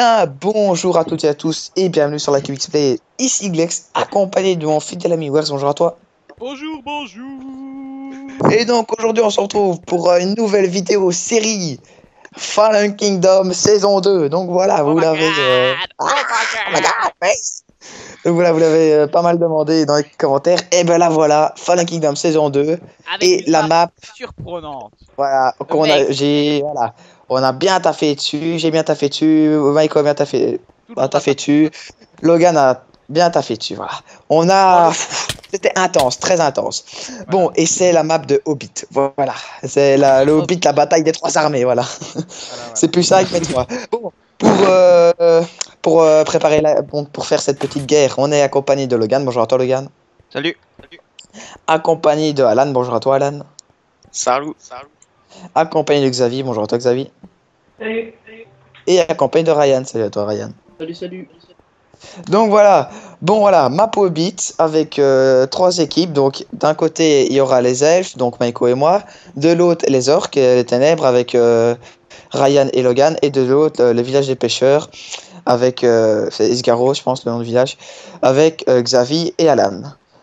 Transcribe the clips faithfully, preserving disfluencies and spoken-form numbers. Bien, bonjour à toutes et à tous et bienvenue sur la CubixPlay. Ici Glex, accompagné de mon fidèle ami Wells. Bonjour à toi. Bonjour, bonjour. Et donc aujourd'hui on se retrouve pour une nouvelle vidéo série Fallen Kingdoms saison deux. Donc voilà, vous oh l'avez... Euh... Oh oh donc voilà, vous l'avez euh, pas mal demandé dans les commentaires. Et ben là voilà, Fallen Kingdoms saison deux. Avec et la map surprenante. Voilà, qu'on a... j'ai... Voilà. On a bien taffé dessus, j'ai bien taffé dessus, Maiko a bien taffé, a taffé dessus, Logan a bien taffé dessus, voilà. On a... C'était intense, très intense. Bon, et c'est la map de Hobbit, voilà. C'est le Hobbit, la bataille des trois armées, voilà. voilà, voilà. C'est plus ça que mes trois. Bon, pour, euh, pour euh, préparer la... Bon, pour faire cette petite guerre, on est accompagné de Logan. Bonjour à toi, Logan. Salut. Salut. Accompagné de Alan. Bonjour à toi, Alan. Salut. Salut. Accompagné de Xavier, bonjour à toi Xavier. Salut, salut. Et accompagné de Ryan, salut à toi Ryan. Salut, salut. Donc voilà, bon voilà, map Hobbit avec euh, trois équipes. Donc d'un côté il y aura les elfes, donc Maiko et moi. De l'autre les orques et les ténèbres avec euh, Ryan et Logan. Et de l'autre euh, le village des pêcheurs avec euh, Esgaro, je pense le nom du village, avec euh, Xavier et Alan.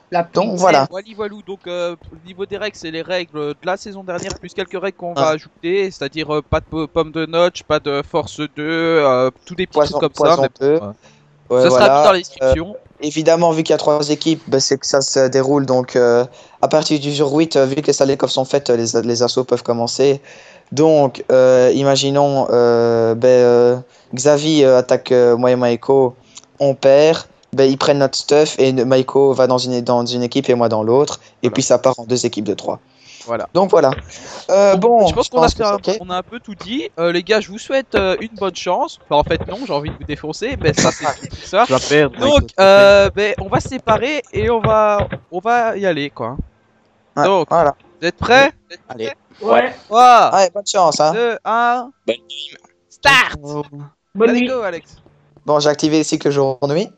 La donc voilà. Wally Walou, donc euh, au niveau des règles, c'est les règles de la saison dernière plus quelques règles qu'on ah. va ajouter, c'est-à-dire euh, pas de pomme de notch, pas de force deux, euh, tous des petits poisson, trucs comme ça. Mais, euh, ouais, ça voilà. sera tout dans la description. Euh, évidemment, vu qu'il y a trois équipes, bah, c'est que ça se déroule. Donc euh, à partir du jour huit, euh, vu que les salées-coffres sont faites, les, les assauts peuvent commencer. Donc euh, imaginons euh, bah, euh, Xavier euh, attaque euh, moi et Maiko, on perd. Ben, ils prennent notre stuff et Maiko va dans une, dans une équipe et moi dans l'autre. Et voilà. Puis ça part en deux équipes de trois. Voilà. Donc voilà. Euh, bon, bon, je pense qu'on a, un... okay. a un peu tout dit. Euh, les gars, je vous souhaite euh, une bonne chance. Enfin, en fait, non, j'ai envie de vous défoncer. Mais ça, c'est tout ça. Je vais perdre, Donc, euh, ben, on va se séparer et on va, on va y aller, quoi. Ouais, Donc, voilà. Vous êtes prêts? Allez. Ouais. trois, Allez, bonne chance. Hein. deux, un. Bonne nuit. Start. Bonne Let's nuit. Go, Alex. Bon, j'ai activé les cycles jour-nuit.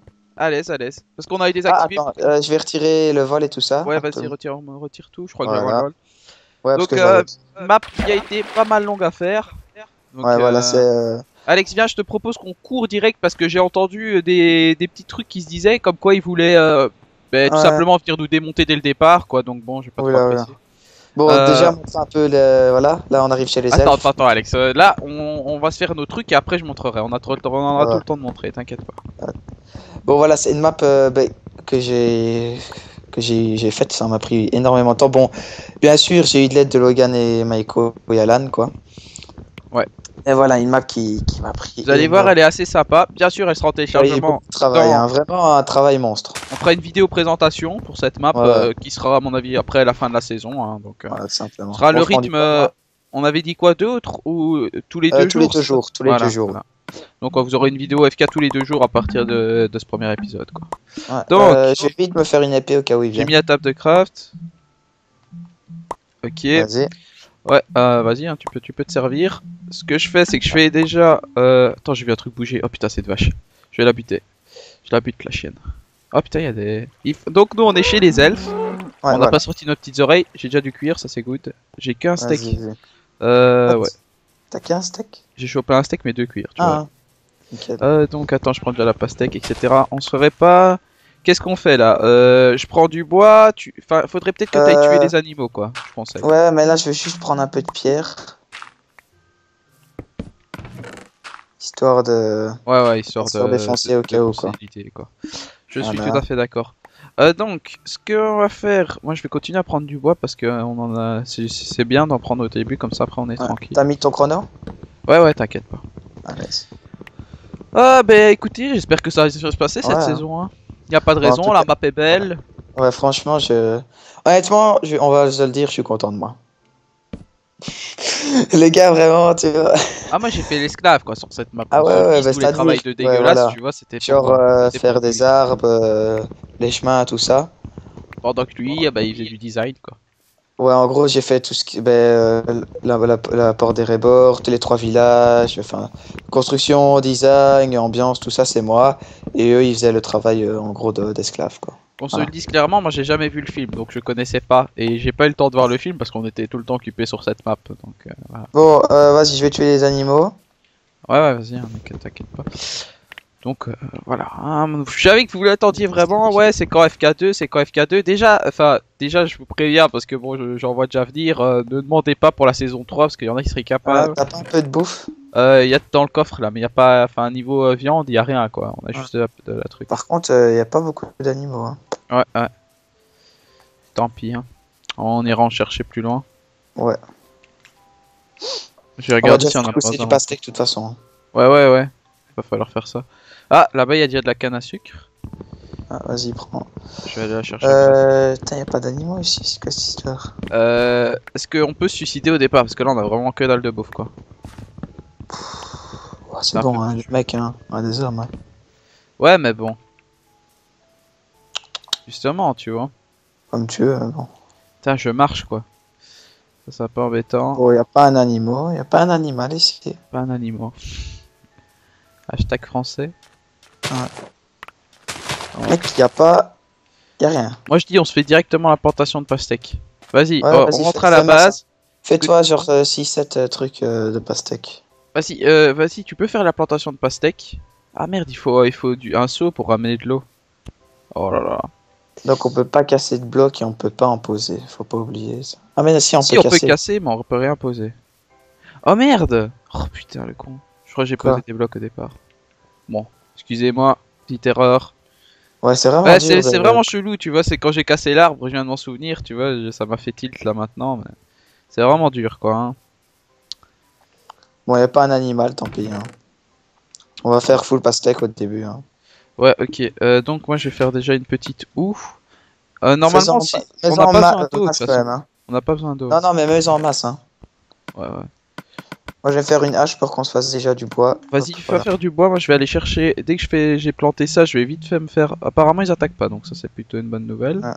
À l'aise, à l'aise. Parce qu'on a eu des activités. Ah, euh, je vais retirer le vol et tout ça. Ouais, vas-y, retire, retire tout. Je crois voilà. que j'ai le vol. Ouais, Donc, euh, map qui a été pas mal longue à faire. Donc, ouais, euh... voilà, c'est. Euh... Alex, viens, je te propose qu'on court direct parce que j'ai entendu des... des petits trucs qui se disaient comme quoi ils voulaient euh, bah, tout ouais. simplement venir nous démonter dès le départ, quoi. Donc, bon, j'ai pas trop apprécié. Bon, euh... déjà, montre un peu le. Voilà, là, on arrive chez les elfes. Attends, attends, Alex. Euh, là, on... on va se faire nos trucs et après, je montrerai. On a trop le temps, on en aura ouais. tout le temps de montrer, t'inquiète pas. Ouais. Bon voilà, c'est une map euh, bah, que j'ai que j'ai faite, ça m'a pris énormément de temps. Bon, bien sûr, j'ai eu de l'aide de Logan et Maiko et Alan, quoi. Ouais. Et voilà, une map qui, qui m'a pris... Vous allez voir, elle est assez sympa. Bien sûr, elle sera en téléchargement. Il travail, hein, vraiment un travail monstre. On fera une vidéo présentation pour cette map ouais. euh, qui sera, à mon avis, après la fin de la saison. Hein, donc, euh, ouais, simplement. Sera on le rythme... Euh, on avait dit quoi, deux autres ou tous les deux euh, tous jours, les deux jours Tous les voilà, deux jours, voilà. Donc vous aurez une vidéo F K tous les deux jours à partir de, de ce premier épisode, quoi. Ouais, donc euh, j'ai envie de me faire une épée au cas où il vient. J'ai mis la table de craft. Ok. Vas-y. Ouais, euh, vas-y, hein, tu peux, tu peux te servir. Ce que je fais, c'est que je fais déjà. Euh... Attends, j'ai vu un truc bouger. Oh putain, cette vache. Je vais la buter. Je la bute la chienne. Oh putain, il y a des. Il f... Donc nous, on est chez les elfes. Ouais, on n'a voilà. pas sorti nos petites oreilles. J'ai déjà du cuir, ça c'est good. J'ai qu'un steak. Euh, ouais. T'as qu'un steak? J'ai chopé un steak mais deux cuirs, tu ah, vois. Okay. Euh, donc attends, je prends déjà la pastèque, et cetera. On se ferait pas... Qu'est-ce qu'on fait là euh, Je prends du bois, tu... Enfin, faudrait peut-être que t'ailles euh... tuer les animaux, quoi, je pensais. Ouais, mais là, je vais juste prendre un peu de pierre. Histoire de... Ouais, ouais, histoire, histoire de... défoncer au cas où, quoi. quoi. Je voilà. suis tout à fait d'accord. Euh, donc, ce qu'on va faire, moi je vais continuer à prendre du bois parce que on en a... c'est bien d'en prendre au début, comme ça après on est ouais. tranquille. T'as mis ton chrono? Ouais, ouais, t'inquiète pas. Allez. Ah, bah écoutez, j'espère que ça va se passer ouais, cette hein. saison. Hein. Y a pas de raison, bon, la map est belle. Ouais, ouais franchement, je. Honnêtement, je... on va se le dire, je suis content de moi. Les gars, vraiment, tu vois. Ah, moi j'ai fait l'esclave quoi sur cette map. Ah, ouais, ouais, bah, c'est un travail de dégueulasse, ouais, voilà. tu vois. C'était genre euh, faire des arbres, euh, les chemins, tout ça. Pendant que lui, oh, bah, il faisait du design quoi. Ouais, en gros, j'ai fait tout ce qui. Bah, euh, la, la, la porte des rébords, les trois villages, enfin, construction, design, ambiance, tout ça, c'est moi. Et eux, ils faisaient le travail euh, en gros d'esclave de, quoi. On se le dise clairement, moi j'ai jamais vu le film, donc je connaissais pas, et j'ai pas eu le temps de voir le film parce qu'on était tout le temps occupé sur cette map, donc euh, voilà. Bon, euh, vas-y, je vais tuer les animaux. Ouais, ouais, vas-y, hein, mec, t'inquiète pas. Donc, euh, voilà. Hein, je savais que vous l'attendiez vraiment. Ouais, c'est quand F K deux, c'est quand F K deux. Déjà, enfin, déjà, je vous préviens parce que bon, j'en vois déjà venir. Euh, ne demandez pas pour la saison trois parce qu'il y en a qui seraient capables. Ah, t'as pas un peu de bouffe? Il euh, y a dans le coffre là, mais il n'y a pas. Enfin, niveau euh, viande, il n'y a rien quoi. On a juste ouais. de, de la truc. Par contre, il euh, n'y a pas beaucoup d'animaux. Hein. Ouais, ouais. Tant pis. Hein. On ira en chercher plus loin. Ouais. Je vais regarder si on a pas. C'est du pastèque de toute façon. Hein. Ouais, ouais, ouais. Va falloir faire ça. Ah, là-bas il y a déjà de la canne à sucre. Ah, vas-y, prends. Je vais aller la chercher. Euh. Putain, y a pas d'animaux ici, c'est quoi cette histoire? Euh. Est-ce qu'on peut se suicider au départ? Parce que là on a vraiment que dalle de bouffe quoi. Oh, c'est bon, hein, le mec, hein. Ouais, des hommes, hein. Ouais, mais bon. Justement, tu vois. Comme tu veux, bon. Putain, je marche quoi. Ça, c'est un peu embêtant. Oh, y a pas un animal, y a pas un animal ici. Pas un animal. Hashtag français. Ouais. Mec, il n'y a pas... Il n'y a rien. Moi je dis on se fait directement la plantation de pastèque. Vas-y, ouais, oh, vas on rentre à la base. Fais-toi genre euh, six sept euh, trucs euh, de pastèque. Vas-y, euh, vas-y, tu peux faire la plantation de pastèque. Ah merde, il faut, euh, il faut du, un seau pour ramener de l'eau. Oh là là. Donc on peut pas casser de blocs et on peut pas en poser. Faut pas oublier ça. Ah mais si on, si, peut, on casser. peut casser mais on peut rien poser. Oh merde. Oh putain le con. Je crois que j'ai posé des blocs au départ. Bon, excusez-moi, petite erreur. Ouais, c'est vraiment, ouais, c'est vraiment chelou, tu vois. C'est quand j'ai cassé l'arbre, je viens de m'en souvenir, tu vois. Je, ça m'a fait tilt là maintenant. Mais... C'est vraiment dur, quoi. Hein. Bon, il n'y a pas un animal, tant pis. Hein. On va faire full pastèque au début. Hein. Ouais, ok. Euh, donc, moi, je vais faire déjà une petite houe. Euh, normalement, si... on n'a pas besoin d'eau. Hein. On n'a pas besoin d'eau. Non, non, mais mets en masse. Hein. Ouais, ouais. Moi je vais faire une hache pour qu'on se fasse déjà du bois. Vas-y, il faut faire du bois, moi je vais aller chercher. Dès que je fais, j'ai planté ça, je vais vite fait me faire... Apparemment ils attaquent pas, donc ça c'est plutôt une bonne nouvelle. Ah.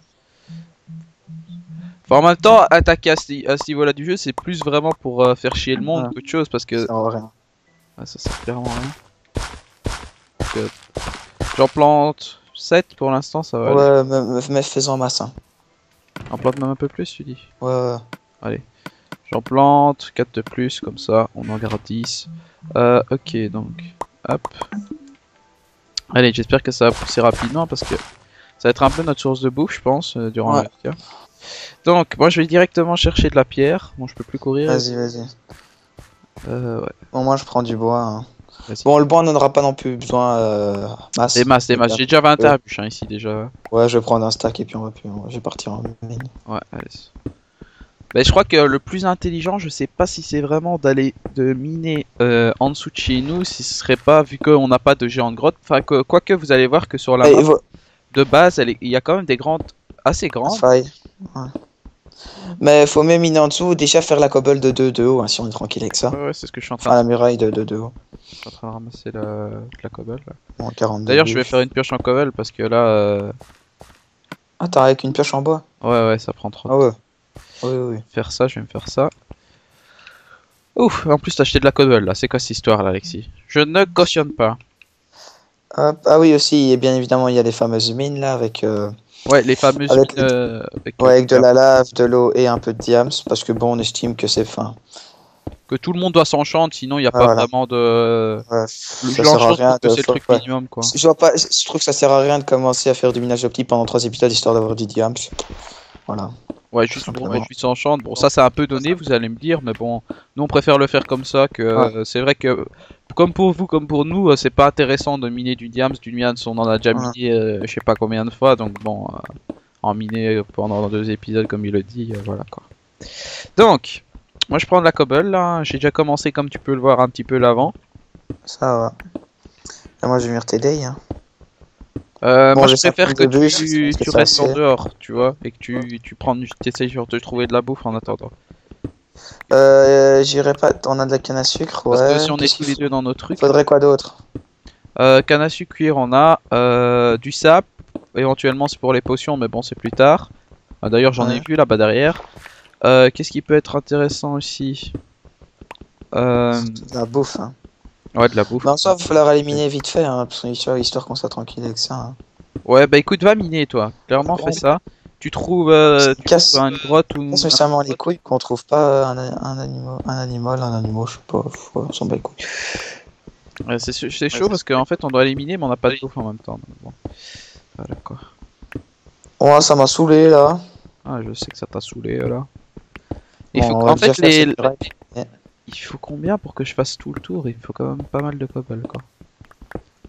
Enfin en même temps, attaquer à ce, à ce niveau-là du jeu, c'est plus vraiment pour euh, faire chier le monde ah. qu'autre chose, parce que... Ça en rien. Ah, ça sert clairement rien. Euh, j'en plante sept pour l'instant, ça va ouais, aller. Ouais, mais fais-en masse. Hein. On plante même un peu plus, tu dis? Ouais, ouais. Allez. J'en plante, quatre de plus, comme ça, on en garde dix. Euh, ok, donc, hop. Allez, j'espère que ça va pousser rapidement, parce que ça va être un peu notre source de bouffe, je pense, euh, durant ouais. la vidéo. Donc, moi, je vais directement chercher de la pierre. Bon, je peux plus courir. Vas-y, vas-y. Euh, ouais. Bon, moi, je prends du bois. Hein. Bon, le bois, on n'en aura pas non plus besoin. Euh, masse. Des masses, des masses. J'ai déjà vingt à bûche, hein, ici, déjà. Ouais, je vais prendre un stack, et puis on va plus... Je vais partir en mine. Ouais, allez. Bah, je crois que le plus intelligent, je sais pas si c'est vraiment d'aller de miner euh, en dessous de chez nous, si ce serait pas, vu qu'on n'a pas de géante grotte. Enfin, que, quoique vous allez voir que sur la map de base, elle est, il y a quand même des grandes, assez grandes. Faille. Ouais. Mais faut même miner en dessous, déjà faire la cobble de deux de haut, hein, si on est tranquille avec ça. Ouais, ouais c'est ce que je suis en train de... Enfin, la muraille de deux de haut. Je suis en train de ramasser la, la cobble. Bon, d'ailleurs, je vais faire une pioche en cobble parce que là... Euh... Ah, t'as avec une pioche en bois? Ouais, ouais, ça prend trop. Ah ouais. Oui, oui. Faire ça, je vais me faire ça. Ouf, en plus t'as acheté de la cobble là, c'est quoi cette histoire là, Alexis? Je ne cautionne pas. Hop, ah oui aussi, et bien évidemment il y a les fameuses mines là avec... Euh... Ouais, les fameuses avec mines... Euh... Avec, ouais, avec de la lave, de l'eau et un peu de diams, parce que bon on estime que c'est fin. Que tout le monde doit s'enchanter, sinon il n'y a ah, pas voilà. vraiment de... Ouais, ça sert à rien de... C'est le truc ouais. minimum quoi. Je, vois pas... je trouve que ça sert à rien de commencer à faire du minage de petits pendant trois épisodes histoire d'avoir du diams. Voilà. Ouais, juste bon, ouais, juste enchant. Bon, ça c'est un peu donné, vous allez me dire, mais bon, nous on préfère le faire comme ça que ouais. euh, c'est vrai que comme pour vous comme pour nous, euh, c'est pas intéressant de miner du diams, du mians, on en a déjà ouais. miné euh, je sais pas combien de fois, donc bon, euh, en miner pendant deux épisodes comme il le dit, euh, voilà quoi. Donc, moi je prends de la cobble là, hein. J'ai déjà commencé comme tu peux le voir un petit peu l'avant. Ça va. Et moi je vais venir t'aider. Hein. Euh, bon, moi je préfère que début, tu, tu que restes en dehors, tu vois, et que tu, ouais. tu prends, t'essayes de trouver de la bouffe en attendant. Euh, j'irai pas, on a de la canne à sucre, ouais. Parce que si on est tous les deux dans nos trucs... Faudrait quoi d'autre? euh, Canne à sucre, cuir, on a euh, du sap, éventuellement c'est pour les potions, mais bon c'est plus tard. Ah, d'ailleurs j'en ouais. ai vu là-bas derrière. Euh, Qu'est-ce qui peut être intéressant ici? euh... De la bouffe, hein. Ouais, de la bouffe. Bah, en soi, il faut leur éliminer vite fait, hein, parce que histoire qu'on soit tranquille avec ça. Hein. Ouais, bah écoute, va miner toi. Clairement, ouais. fais ça. Tu trouves, euh, tu casse... trouves une grotte ou. C'est nécessairement les couilles qu'on trouve pas un, un animal, un animal, un animal, je sais pas, on s'en bat les couilles. Ouais, c'est chaud ouais, parce qu'en fait on doit éliminer mais on n'a pas de bouffe en même temps. Donc bon. Voilà quoi. Ouais, ça m'a saoulé là. Ah, je sais que ça t'a saoulé là. Il bon, faut en fait les... les... Ouais. Il faut combien pour que je fasse tout le tour? Il faut quand même pas mal de cobble quoi.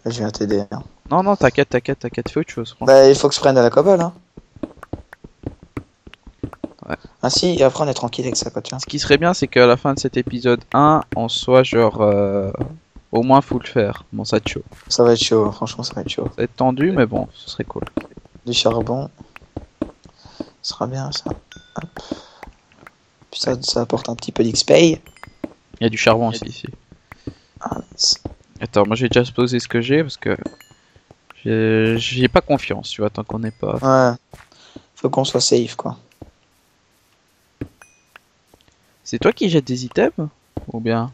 Je viens t'aider. Hein. Non, non, t'inquiète, t'inquiète, t'inquiète, fais autre chose. Bah, il faut que je prenne de la cobble hein. Ouais. Ainsi, et après on est tranquille avec ça quoi, tiens. Ce qui serait bien, c'est qu'à la fin de cet épisode un, on soit genre. Euh... Au moins, faut le faire. Bon, ça va être chaud. Ça va être chaud, franchement, ça va être chaud. Ça va être tendu, mais bon, ce serait cool. Du charbon. Ce sera bien, ça. Hop. Puis ça, ça apporte un petit peu d'X P. Il y a du charbon aussi, ici. Ah, nice. Attends, moi j'ai déjà posé ce que j'ai, parce que... J'ai pas confiance, tu vois, tant qu'on n'est pas... Ouais. Faut qu'on soit safe, quoi. C'est toi qui jettes des items? Ou bien...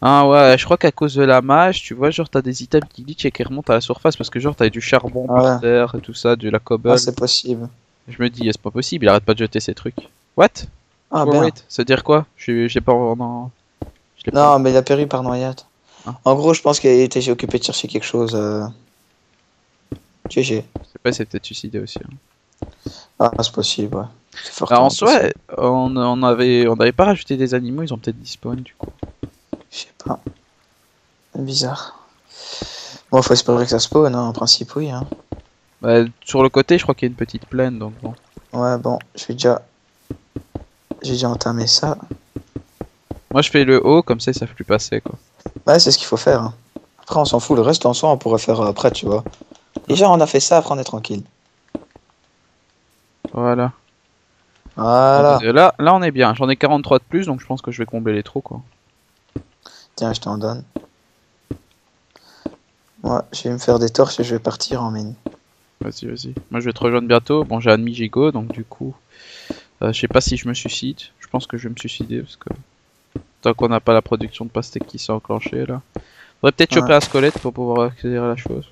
Ah ouais, je crois qu'à cause de la mage, tu vois, genre t'as des items qui glitch et qui remontent à la surface parce que genre t'as du charbon ouais. par terre et tout ça, de la cobble. Ah, c'est possible. Je me dis, c'est pas possible, il arrête pas de jeter ces trucs. What? Ah ben. Wait, ça veut dire quoi? Je sais pas. Non, je non pas... mais il a péri par noyade. Ah. En gros, je pense qu'il était occupé de chercher quelque chose. Euh... G G. Je sais pas, c'est peut-être suicidé aussi. Hein. Ah, c'est possible, ouais. Bah, en soi, on, on, avait, on avait pas rajouté des animaux, ils ont peut-être dispawn du coup. Je sais pas. Bizarre. Bon, faut espérer que ça spawn, hein. En principe, oui. Hein. Bah, sur le côté, je crois qu'il y a une petite plaine, donc bon. Ouais, bon, je vais déjà... J'ai déjà entamé ça. Moi, je fais le haut, comme ça, ils savent plus passer, quoi. Ouais, c'est ce qu'il faut faire. Hein. Après, on s'en fout. Le reste, en soi, on pourrait faire après, tu vois. Déjà, on a fait ça, après, on est tranquille. Voilà. Voilà. Là, là on est bien. J'en ai quarante-trois de plus, donc je pense que je vais combler les trous, quoi. Tiens, je t'en donne. Moi, je vais me faire des torches et je vais partir en mine. Vas-y, vas-y. Moi, je vais te rejoindre bientôt. Bon, j'ai un demi-gigot, donc du coup... Euh, je sais pas si je me suicide. Je pense que je vais me suicider, parce que... Tant qu'on n'a pas la production de pastèque qui s'est enclenchée, là... Faudrait peut-être ouais. choper la squelette pour pouvoir accélérer la chose.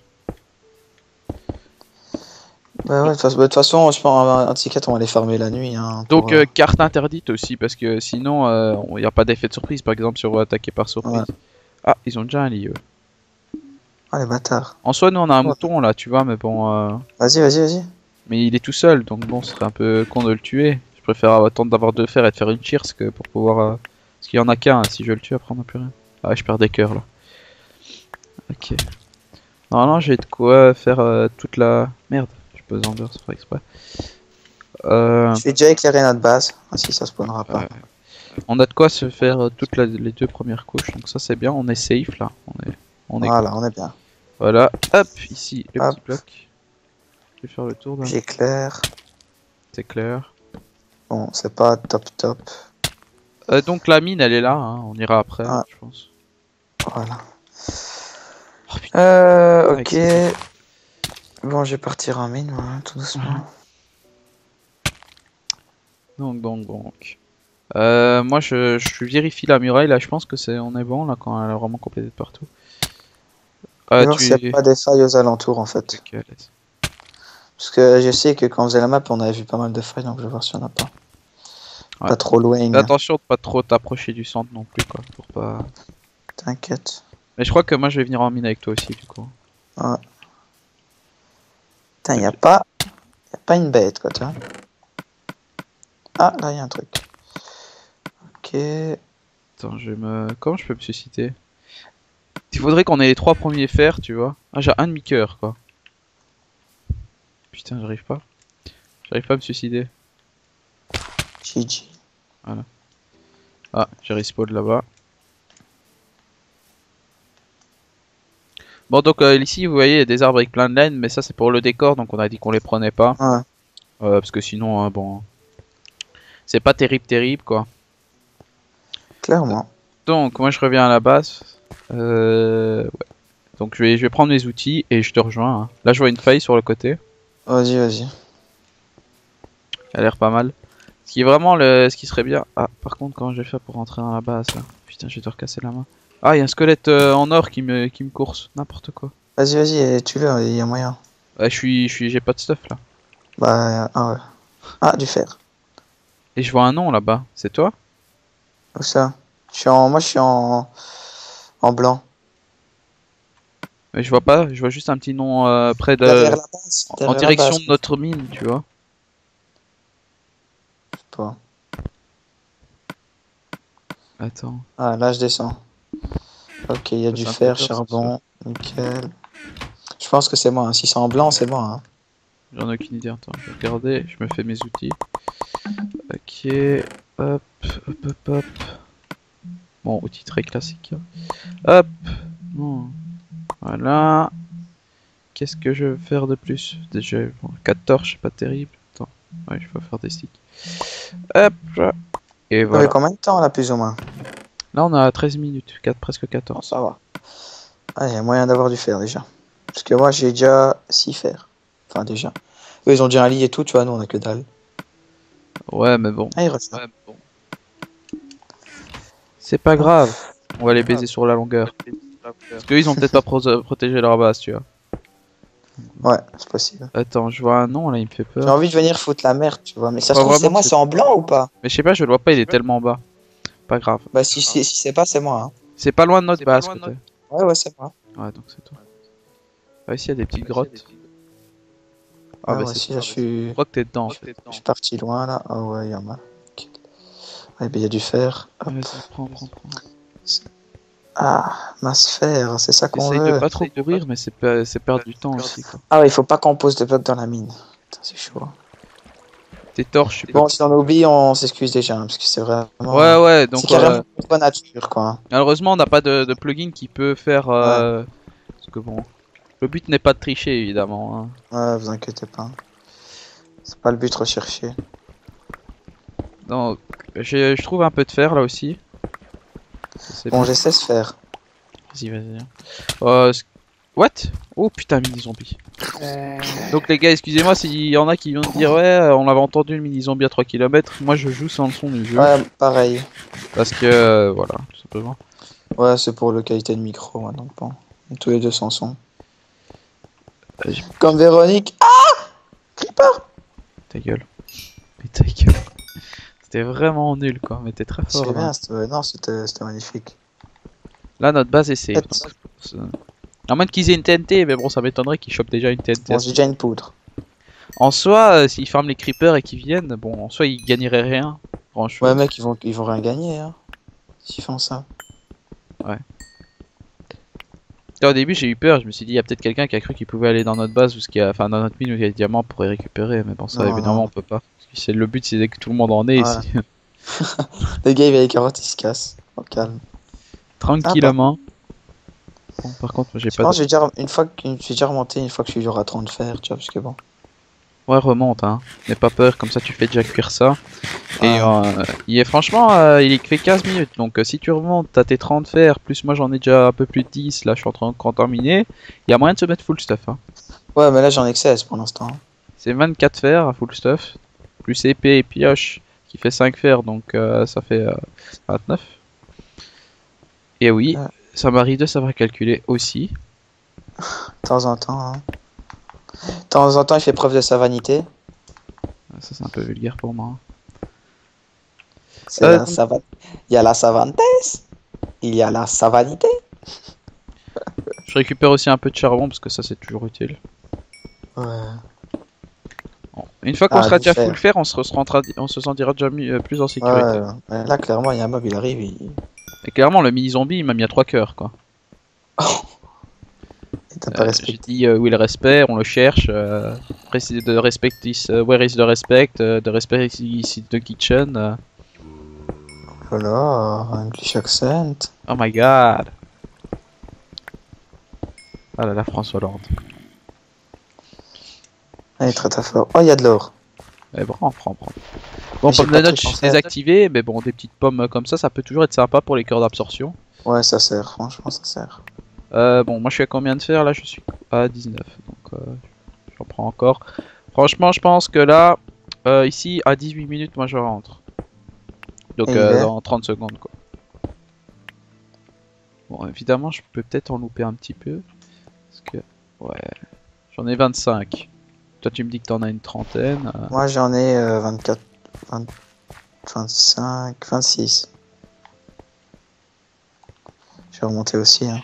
Bah ouais, de toute façon, je pense un petit quatre, on va les farmer la nuit. Hein, pour... Donc, euh, carte interdite aussi, parce que sinon, il euh, n'y a pas d'effet de surprise, par exemple, si on va attaquer par surprise. Ouais. Ah, ils ont déjà un lit, eux. Ah, les bâtards. En soi, nous, on a un ouais. mouton, là, tu vois, mais bon... Euh... Vas-y, vas-y, vas-y. Mais il est tout seul, donc bon, ce serait un peu con de le tuer. Je préfère attendre d'avoir deux fers et de faire une cheers que pour pouvoir... Euh... Parce qu'il n'y en a qu'un, hein. Si je le tue, après, on n'a plus rien. Ah, je perds des cœurs, là. Ok. Normalement, j'ai de quoi faire euh, toute la... Merde. Zender, c'est pas exprès. Euh... Je vais déjà éclairer notre base, ainsi ça spawnera pas. Euh... On a de quoi se faire toutes la... les deux premières couches, donc ça c'est bien, on est safe là. On est... On est voilà, cool. on est bien. Voilà, hop, ici, le hop. petit bloc. Je vais faire le tour. J'éclaire. C'est clair. Bon, c'est pas top top. Euh, donc la mine elle est là, hein. On ira après, ah. je pense. Voilà. Oh, euh, ok. Ouais, bon, je vais partir en mine, ouais, tout doucement. Donc, donc, donc. Euh, moi, je, je vérifie la muraille, là, je pense que c'est, on est bon, là, quand elle est vraiment complétée de partout. Euh, tu... s'il n'y a pas des failles aux alentours, en fait. Okay, parce que je sais que quand on faisait la map, on avait vu pas mal de failles, donc je vais voir s'il n'y en a pas. Ouais. Pas trop loin. Attention de pas trop t'approcher du centre non plus, quoi, pour pas... T'inquiète. Mais je crois que moi, je vais venir en mine avec toi aussi, du coup. Ouais. Putain, y'a pas... Y'a pas une bête, quoi, tu vois. Ah, là, y'a un truc. Ok... Attends, je vais me... Comment je peux me susciter? Il faudrait qu'on ait les trois premiers fers, tu vois. Ah, j'ai un demi-coeur, quoi. Putain, j'arrive pas. J'arrive pas à me suicider. G G. Voilà. Ah, j'ai respawn là-bas. Bon, donc euh, ici vous voyez il y a des arbres avec plein de laine, mais ça c'est pour le décor donc on a dit qu'on les prenait pas. Ouais. Euh, parce que sinon, euh, bon. C'est pas terrible, terrible quoi. Clairement. Donc, moi je reviens à la base. Euh... Ouais. Donc je vais, je vais prendre mes outils et je te rejoins. Hein. Là je vois une faille sur le côté. Vas-y, vas-y. Elle a l'air pas mal. Ce qui est vraiment le. Ce qui serait bien. Ah, par contre, comment je vais faire pour rentrer dans la base là? Putain, je vais te recasser la main. Ah, il y a un squelette euh, en or qui me, qui me course, n'importe quoi. Vas-y, vas-y, tue-le, il y a moyen. Ouais, je suis, je suis, j'ai pas de stuff là. Bah, ah ouais. Ah, du fer. Et je vois un nom là-bas, c'est toi? Où ça? Je suis en, moi je suis en, en blanc. Mais je vois pas, je vois juste un petit nom euh, près de... Derrière la base, derrière en direction la base. De notre mine, tu vois. Toi. Attends. Ah, là je descends. Ok, il y a du fer, charbon, nickel. Je pense que c'est moi, hein. Si c'est en blanc, c'est moi. Hein. J'en ai aucune idée, attends, je vais regarder, je me fais mes outils. Ok, hop, hop, hop, hop. Bon, outil très classique. Hop, non. Voilà. Qu'est-ce que je vais faire de plus? Déjà, bon, quatre torches, c'est pas terrible. Attends, ouais, je vais faire des sticks. Hop, et voilà. On a combien de temps là, plus ou moins? Là, on a treize minutes, quatre, presque quatorze. Oh, ça va. Ah, il y a moyen d'avoir du fer déjà. Parce que moi, j'ai déjà six fers. Enfin, déjà. Eux, ils ont déjà un lit et tout, tu vois, nous, on a que dalle. Ouais, mais bon. Ah, il reste. Ouais, mais bon. C'est pas grave, on va les baiser sur la longueur. Parce qu'ils ont peut-être pas pro protégé leur base, tu vois. Ouais, c'est possible. Attends, je vois un nom là, il me fait peur. J'ai envie de venir foutre la merde, tu vois. Mais ça se trouve, c'est moi, c'est en blanc ou pas? Mais je sais pas, je le vois pas, il est tellement bas. Pas grave. Bah, si c'est si pas, c'est moi. Hein. C'est pas loin de notre base, notre... Ouais, ouais, c'est moi. Ouais, donc c'est toi. Ah, ici, il y a des petites grottes. Ah, ouais, bah, ouais, si, là, je suis. Je crois que t'es dedans, en fait. Je suis parti loin là. Ah, oh, ouais, il y en a. Ouais, ben il y a du fer. Hop. Prends, prends, prends. Ah, masse fer, c'est ça qu'on veut. Essaye de pas trop courir, mais c'est perdre du temps aussi. Quoi. Ah ouais, il faut pas qu'on pose de blocs dans la mine. C'est chaud. Tes torches, je sais pas. Bon, si on oublie, on s'excuse déjà, hein, parce que c'est vraiment... Ouais, ouais, donc... C'est carrément euh... pas nature, quoi. Malheureusement, on n'a pas de, de plugin qui peut faire... Euh... Ouais. Parce que bon... Le but n'est pas de tricher, évidemment. Hein. Ouais, vous inquiétez pas. C'est pas le but recherché. Non, je trouve un peu de fer là aussi. Bon, j'ai seize fer. Vas-y, vas-y. Euh, what? Oh putain, mini zombie. Euh... Donc, les gars, excusez-moi s'il y en a qui viennent de dire ouais, on avait entendu le mini zombie à trois kilomètres. Moi, je joue sans le son du jeu. Ouais, pareil. Parce que euh, voilà, tout simplement. Ouais, c'est pour la qualité de micro, moi, donc bon. Tous les deux sans son. Euh, Comme Véronique. Ah! Creeper! Ta gueule. Mais ta gueule. C'était vraiment nul quoi, mais t'es très fort. Bien, hein. Non, c'était magnifique. Là, notre base essaie. À moins qu'ils aient une T N T, mais bon, ça m'étonnerait qu'ils chopent déjà une T N T. Bon, j'ai déjà une poudre. En soi, euh, s'ils farment les creepers et qu'ils viennent, bon, en soi, ils gagneraient rien. Franchement. Ouais, mec, ils vont, ils vont rien gagner, hein. S'ils font ça. Ouais. Là, au début, j'ai eu peur, je me suis dit, il y a peut-être quelqu'un qui a cru qu'il pouvait aller dans notre base, ou ce qu'il y a, enfin, dans notre mine où il y a des diamants pour les récupérer, mais bon, ça, non, évidemment, non. On peut pas. C'est le but, c'est que tout le monde en est ici. Voilà. Le gars, il va les carottes, il se casse. Oh, calme. Tranquillement. Ah, bah. Bon, par contre, j'ai pas. Non, de... j'ai déjà une fois que je suis déjà remonté, une fois que je suis aura trente fer, tu vois, parce que bon. Ouais, remonte, hein. N'aie pas peur, comme ça, tu fais déjà cuire ça. Ah. Et euh, il est franchement, euh, il fait quinze minutes. Donc, euh, si tu remontes, t'as tes trente fer, plus moi, j'en ai déjà un peu plus de dix. Là, je suis en train de contaminer. Il y a moyen de se mettre full stuff. Hein. Ouais, mais là, j'en ai que seize pour l'instant. C'est vingt-quatre fer à full stuff. Plus épée et pioche qui fait cinq fer, donc euh, ça fait euh, vingt-neuf. Et oui, ouais. Ça m'arrive de savoir calculer aussi. De temps en temps, hein. De temps en temps, il fait preuve de sa vanité. Ça, c'est un peu vulgaire pour moi. Euh... Savan... Il y a la savantes, il y a la savanité. Je récupère aussi un peu de charbon parce que ça, c'est toujours utile. Ouais. Une fois qu'on ah, sera déjà full fer, on se, rentra, on se sentira déjà mieux, plus en sécurité. Ouais, là, clairement, il y a un mob, il arrive. Il... Et clairement, le mini-zombie, il m'a mis à trois cœurs, quoi. Oh. Euh, J'ai dit euh, où est le respect, on le cherche. Euh, de respect is, uh, where is the respect, uh, the respect is in the kitchen. Uh. Voilà, English accent. Oh my god. Ah là là, François Hollande. Elle est très très fort. Oh, il y a de l'or. Eh ben, on prend, on prend. Bon, pomme de note, je suis désactivé, mais bon, des petites pommes comme ça, ça peut toujours être sympa pour les cœurs d'absorption. Ouais, ça sert, franchement, ça sert. Euh, bon, moi je suis à combien de fer là? Je suis à dix-neuf, donc euh, j'en prends encore. Franchement, je pense que là, euh, ici, à dix-huit minutes, moi je rentre. Donc euh, dans trente secondes, quoi. Bon, évidemment, je peux peut-être en louper un petit peu. Parce que, ouais, j'en ai vingt-cinq. Toi, tu me dis que t'en as une trentaine. Euh... Moi, j'en ai euh, vingt-quatre, vingt, vingt-cinq, vingt-six. Je vais remonter aussi. Hein.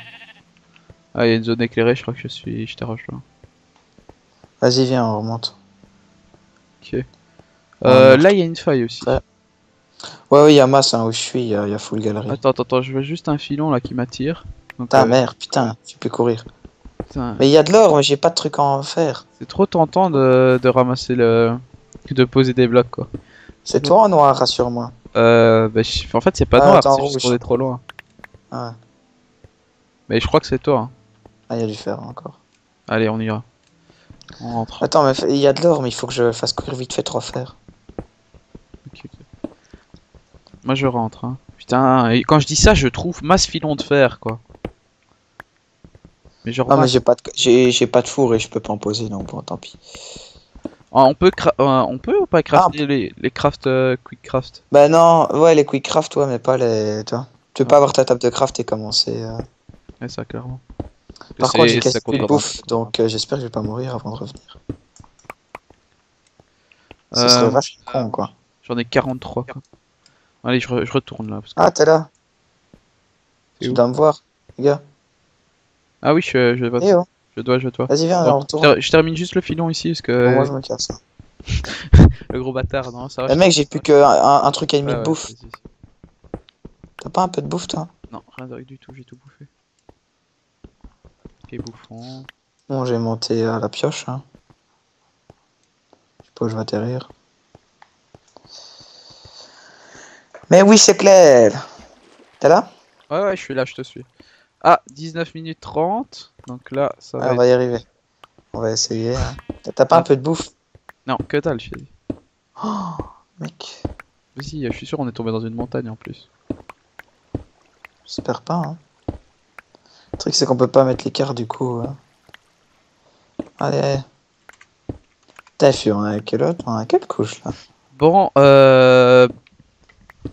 Ah, il y a une zone éclairée, je crois que je suis. Je t'arrache là. Vas-y, viens, on remonte. Ok. Euh, là, il y a une faille aussi. Ouais, ouais, il y a masse hein, où je suis, il y, y a full galerie. Attends, attends, attends, je veux juste un filon là qui m'attire. Ta euh... mère, putain, tu peux courir. Putain. Mais il y a de l'or, mais j'ai pas de truc à en faire. C'est trop tentant de, de ramasser le. De poser des blocs quoi. C'est ouais. Toi en noir, rassure-moi. Euh, bah, je... en fait, c'est pas ah, noir, c'est juste qu'on est trop loin. Ah. Mais je crois que c'est toi. Hein. Ah, il y a du fer encore. Allez, on y va. On rentre. Attends, mais il y a de l'or, mais il faut que je fasse courir vite fait trois fers. Okay, okay. Moi je rentre. Hein. Putain, et quand je dis ça, je trouve masse filon de fer quoi. Mais genre. Ah, mais j'ai pas, de... pas de four et je peux pas en poser donc bon, tant pis. Ah, on peut cra... euh, on peut ou pas crafter ah, les, les craft euh, quick craft. Bah non, ouais, les quick craft, ouais, mais pas les. Toi. Tu peux ah. pas avoir ta table de craft et commencer. Euh... Ouais, ça clairement. Par contre, j'ai cassé une bouffe donc euh, j'espère que je vais pas mourir avant de revenir. Ça euh... serait vachement con quoi. J'en ai quarante-trois. Quoi. Allez, je, re je retourne là. Parce que... Ah, t'es là. Tu dois me voir, les gars. Ah oui, je, je, je, oh. je dois, je dois. Vas-y, viens, on retourne. Je termine juste le filon ici parce que. Bon, moi, je me casse. Le gros bâtard, non, ça va. Mais mec, j'ai plus qu'un un truc à demi ah, de ouais, bouffe. T'as pas un peu de bouffe, toi? Non, rien du tout, j'ai tout bouffé. Ok, bouffons. Bon, j'ai monté à la pioche. Hein. Je sais pas où je vais atterrir. Mais oui, c'est clair. T'es là? Ouais, ouais, je suis là, je te suis. Ah, dix-neuf minutes trente. Donc là, ça va. Ah, on être... va y arriver. On va essayer. Hein. T'as pas ah. un peu de bouffe? Non, que dalle, je t'ai dit. Oh, mec. Mais si, je suis sûr, on est tombé dans une montagne en plus. J'espère pas. Hein. Le truc, c'est qu'on peut pas mettre l'écart du coup. Hein. Allez. T'as vu, on a quelle autre? On a quelle couche là? Bon, euh.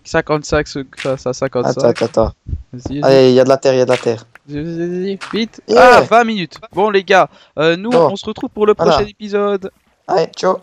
cinquante-cinq, ça, cinquante-cinq. Attends, attends, attends. Vas-y, vas-y. Allez, il y a de la terre, il y a de la terre. Vas-y, vas-y, vite. Yeah. Ah, vingt minutes. Bon, les gars, euh, nous, bon. on se retrouve pour le prochain voilà. épisode. Allez, ciao.